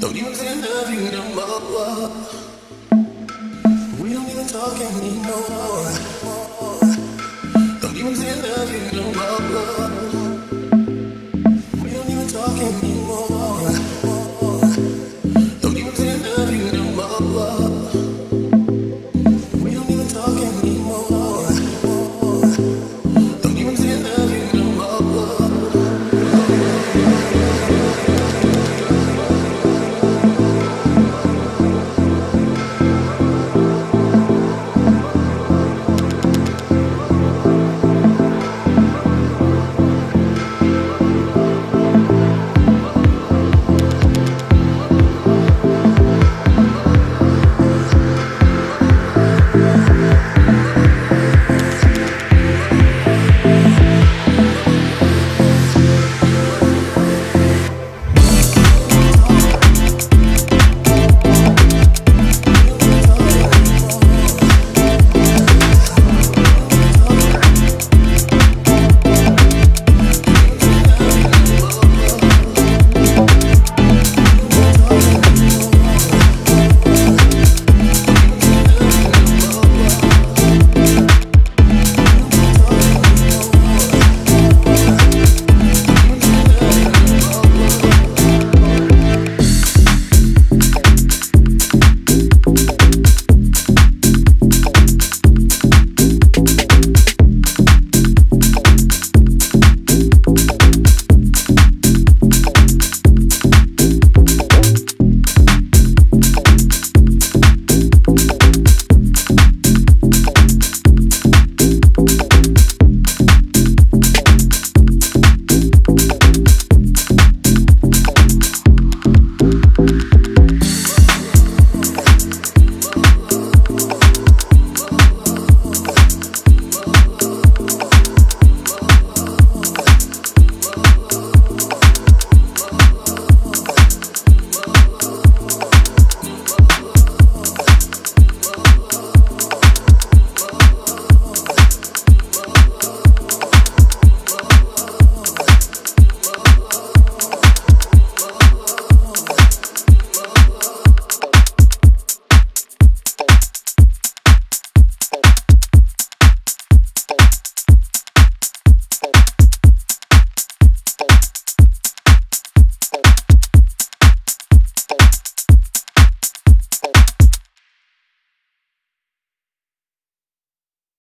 Don't even say I love you no more.